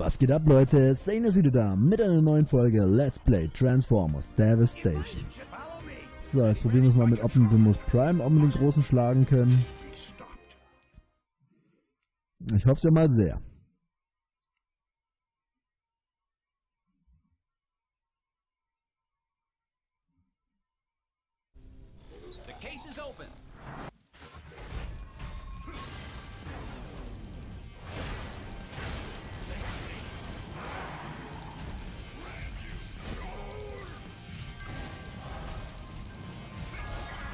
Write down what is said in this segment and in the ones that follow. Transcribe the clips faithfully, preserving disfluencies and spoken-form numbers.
Was geht ab, Leute? Zane ist wieder da mit einer neuen Folge Let's Play Transformers Devastation. So, jetzt probieren wir es mal mit Optimus Prime, ob wir den Großen schlagen können. Ich hoffe es ja mal sehr.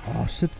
Oh shit.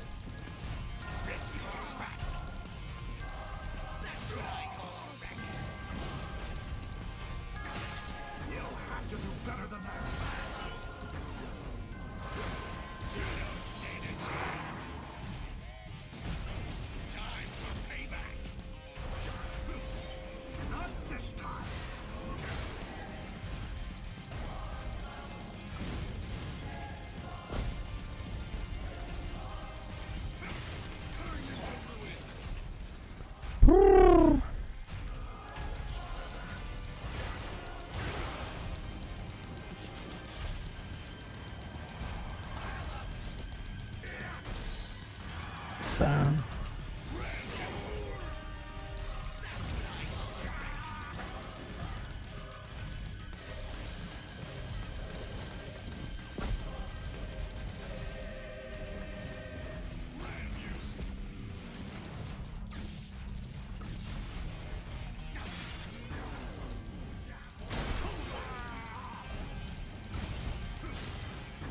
Bam.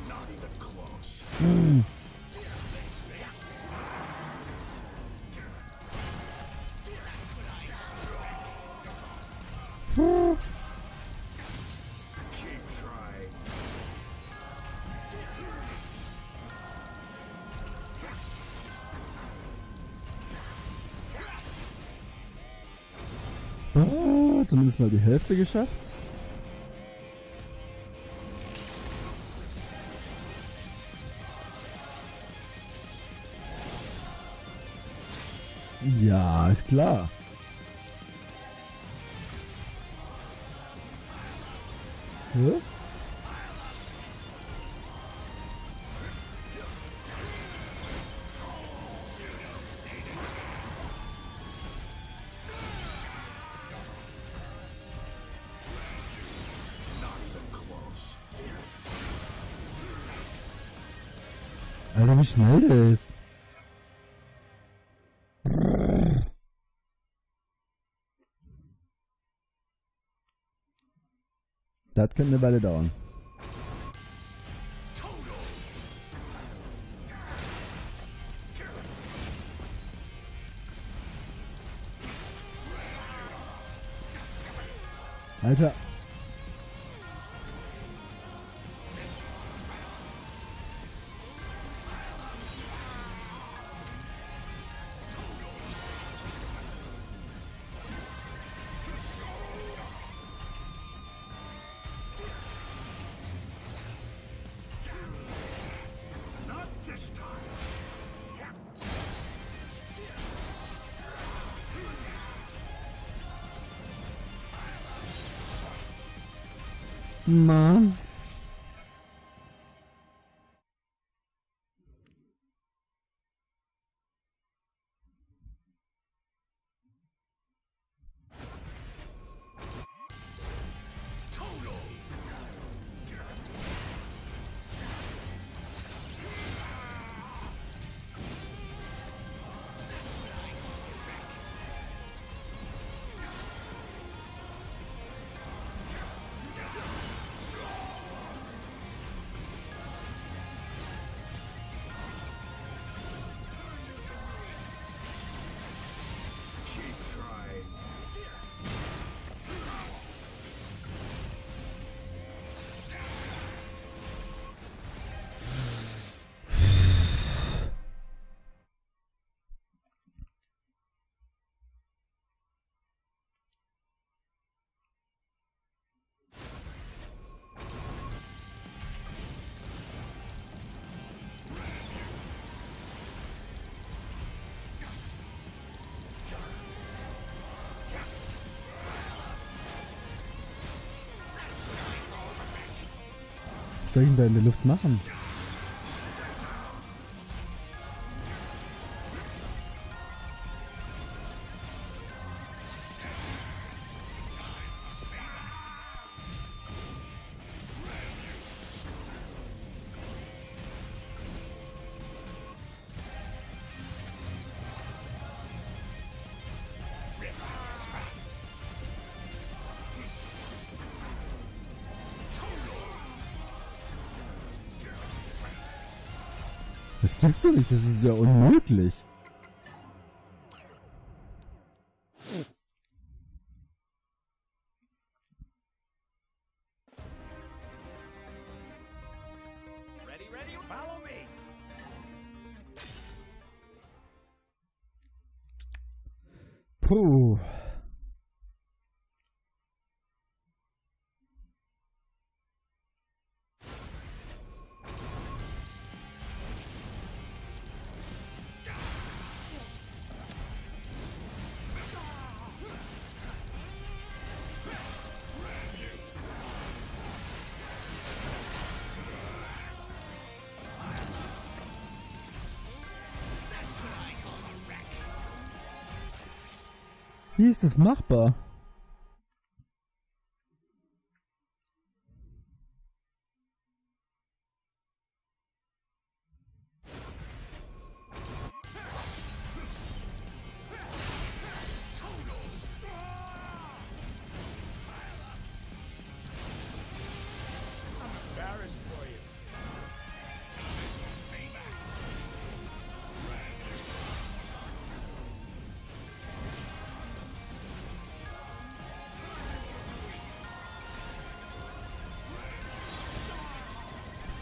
Not even close. Mm. Oh, zumindest mal die Hälfte geschafft. Ja, ist klar. Hä? Alter, wie schnell der ist. Das könnte eine Weile dauern. Alter. Mann. soll ich denn da in der Luft machen? Das gibt's doch nicht, das ist ja unmöglich. Ready, ready, follow me. Puh. Wie ist das machbar?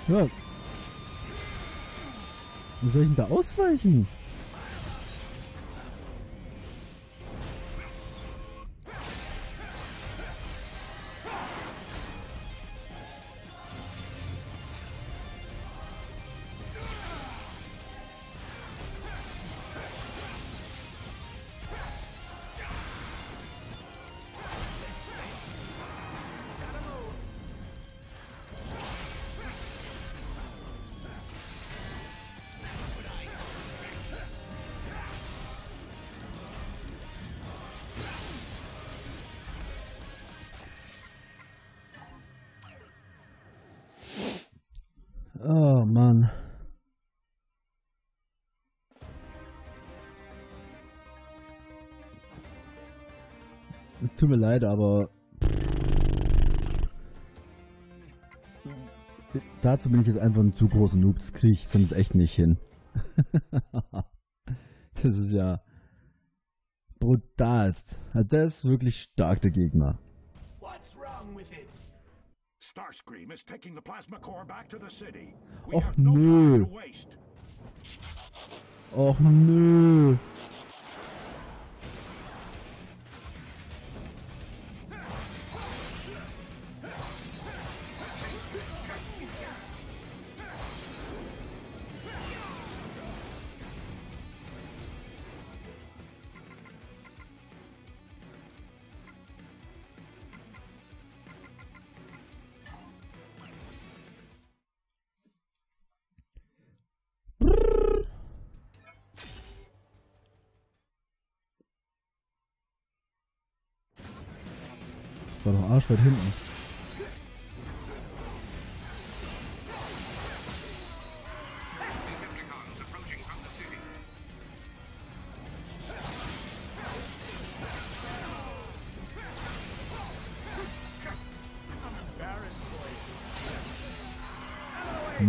Ja. Wie soll ich denn da ausweichen? Oh Mann. Es tut mir leid, aber dazu bin ich jetzt einfach ein zu großer Noob. Das kriege ich sonst echt nicht hin. Das ist ja brutalst. Das ist wirklich stark, der Gegner. What's wrong with it? Starscream is taking the plasma core back to the city. We have no time to waste. Och nö. Das war doch arschweit hinten.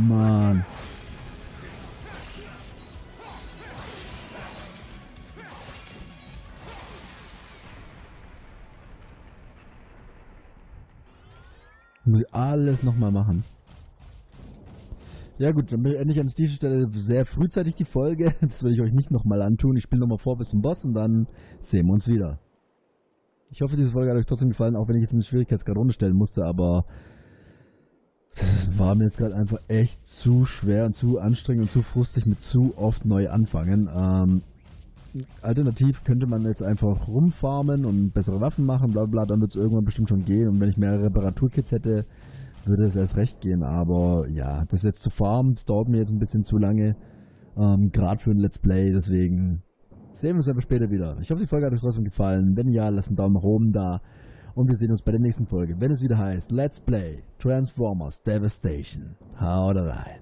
Mann. Muss ich alles nochmal machen. Ja gut, dann beende ich an dieser Stelle sehr frühzeitig die Folge. Das will ich euch nicht nochmal antun. Ich spiele nochmal vor bis zum Boss und dann sehen wir uns wieder. Ich hoffe, diese Folge hat euch trotzdem gefallen, auch wenn ich jetzt eine Schwierigkeitsgrad runterstellen musste, aber das war mir jetzt gerade einfach echt zu schwer und zu anstrengend und zu frustig mit zu oft neu anfangen. Ähm, Alternativ könnte man jetzt einfach rumfarmen und bessere Waffen machen, bla bla, dann wird es irgendwann bestimmt schon gehen. Und wenn ich mehrere Reparaturkits hätte, würde es erst recht gehen, aber ja, das jetzt zu farmen, das dauert mir jetzt ein bisschen zu lange, ähm, gerade für ein Let's Play, deswegen sehen wir uns aber später wieder. Ich hoffe, die Folge hat euch trotzdem gefallen, wenn ja, lasst einen Daumen nach oben da und wir sehen uns bei der nächsten Folge, wenn es wieder heißt Let's Play Transformers Devastation. Haut rein!